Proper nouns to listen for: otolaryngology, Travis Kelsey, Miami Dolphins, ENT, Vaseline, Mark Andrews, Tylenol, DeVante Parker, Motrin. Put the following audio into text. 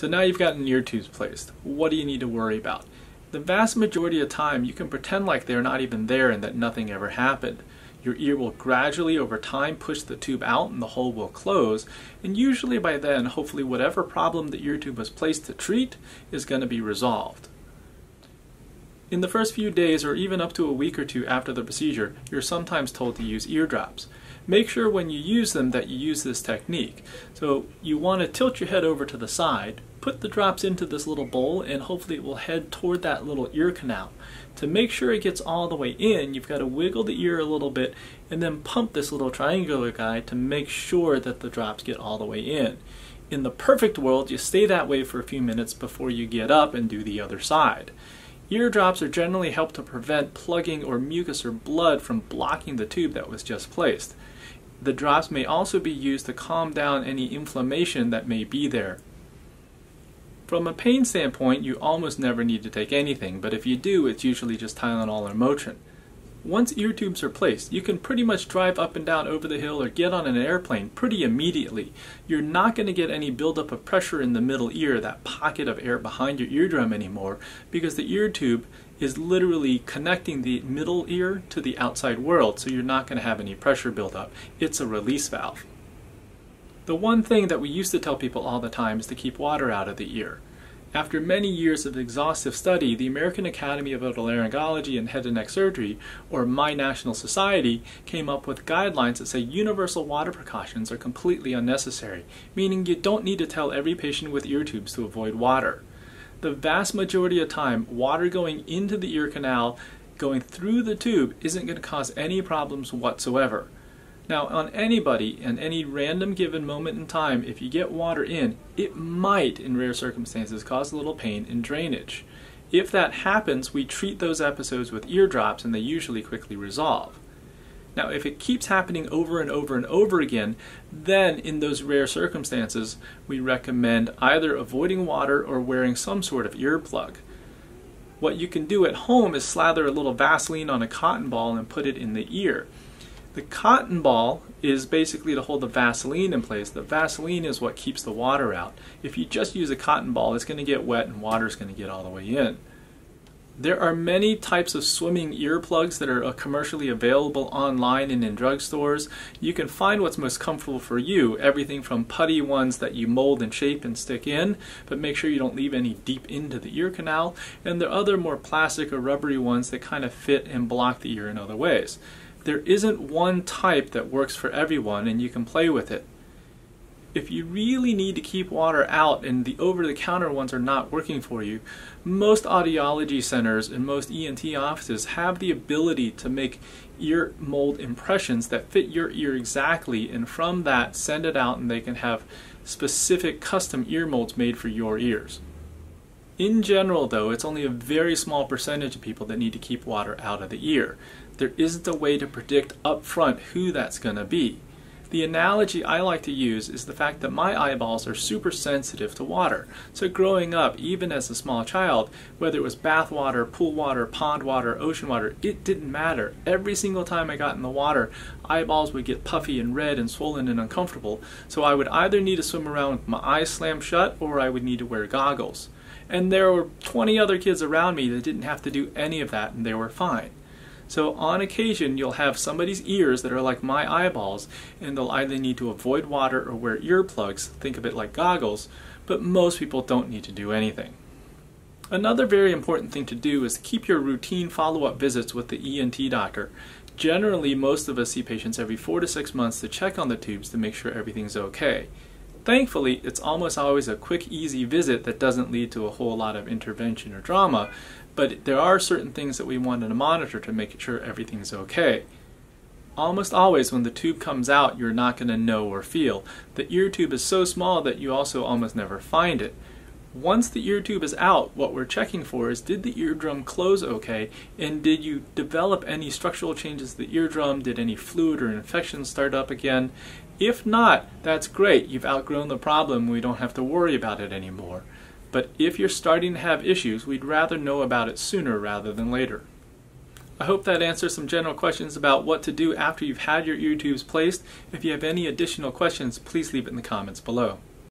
So now you've got an ear tube placed. What do you need to worry about? The vast majority of the time, you can pretend like they're not even there and that nothing ever happened. Your ear will gradually, over time, push the tube out and the hole will close, and usually by then, hopefully whatever problem the ear tube was placed to treat is going to be resolved. In the first few days, or even up to a week or two after the procedure, you're sometimes told to use eardrops. Make sure when you use them that you use this technique. So you want to tilt your head over to the side, put the drops into this little bowl, and hopefully it will head toward that little ear canal. To make sure it gets all the way in, you've got to wiggle the ear a little bit and then pump this little triangular guy to make sure that the drops get all the way in. In the perfect world, you stay that way for a few minutes before you get up and do the other side. Eardrops are generally help to prevent plugging or mucus or blood from blocking the tube that was just placed. The drops may also be used to calm down any inflammation that may be there. From a pain standpoint, you almost never need to take anything, but if you do, it's usually just Tylenol or Motrin. Once ear tubes are placed, you can pretty much drive up and down over the hill or get on an airplane pretty immediately. You're not going to get any buildup of pressure in the middle ear, that pocket of air behind your eardrum anymore, because the ear tube is literally connecting the middle ear to the outside world, so you're not going to have any pressure buildup. It's a release valve. The one thing that we used to tell people all the time is to keep water out of the ear. After many years of exhaustive study, the American Academy of Otolaryngology and Head and Neck Surgery, or My National Society, came up with guidelines that say universal water precautions are completely unnecessary, meaning you don't need to tell every patient with ear tubes to avoid water. The vast majority of time, water going into the ear canal, going through the tube, isn't going to cause any problems whatsoever. Now, on anybody, in any random given moment in time, if you get water in, it might, in rare circumstances, cause a little pain and drainage. If that happens, we treat those episodes with eardrops, and they usually quickly resolve. Now, if it keeps happening over and over and over again, then in those rare circumstances, we recommend either avoiding water or wearing some sort of earplug. What you can do at home is slather a little Vaseline on a cotton ball and put it in the ear. The cotton ball is basically to hold the Vaseline in place. The Vaseline is what keeps the water out. If you just use a cotton ball, it's going to get wet and water is going to get all the way in. There are many types of swimming earplugs that are commercially available online and in drugstores. You can find what's most comfortable for you, everything from putty ones that you mold and shape and stick in, but make sure you don't leave any deep into the ear canal, and there are other more plastic or rubbery ones that kind of fit and block the ear in other ways. There isn't one type that works for everyone, and you can play with it. If you really need to keep water out and the over-the-counter ones are not working for you, most audiology centers and most ENT offices have the ability to make ear mold impressions that fit your ear exactly, and from that send it out, and they can have specific custom ear molds made for your ears. In general, though, it's only a very small percentage of people that need to keep water out of the ear. There isn't a way to predict upfront who that's going to be. The analogy I like to use is the fact that my eyeballs are super sensitive to water. So growing up, even as a small child, whether it was bath water, pool water, pond water, ocean water, it didn't matter. Every single time I got in the water, eyeballs would get puffy and red and swollen and uncomfortable. So I would either need to swim around with my eyes slammed shut, or I would need to wear goggles. And there were 20 other kids around me that didn't have to do any of that, and they were fine. So on occasion, you'll have somebody's ears that are like my eyeballs, and they'll either need to avoid water or wear earplugs, think of it like goggles, but most people don't need to do anything. Another very important thing to do is keep your routine follow-up visits with the ENT doctor. Generally, most of us see patients every 4 to 6 months to check on the tubes to make sure everything's okay. Thankfully, it's almost always a quick, easy visit that doesn't lead to a whole lot of intervention or drama, but there are certain things that we want to monitor to make sure everything's okay. Almost always when the tube comes out, you're not going to know or feel. The ear tube is so small that you also almost never find it. Once the ear tube is out, what we're checking for is, did the eardrum close okay, and did you develop any structural changes to the eardrum? Did any fluid or infection start up again? If not, that's great. You've outgrown the problem. We don't have to worry about it anymore. But if you're starting to have issues, we'd rather know about it sooner rather than later. I hope that answers some general questions about what to do after you've had your ear tubes placed. If you have any additional questions, please leave it in the comments below.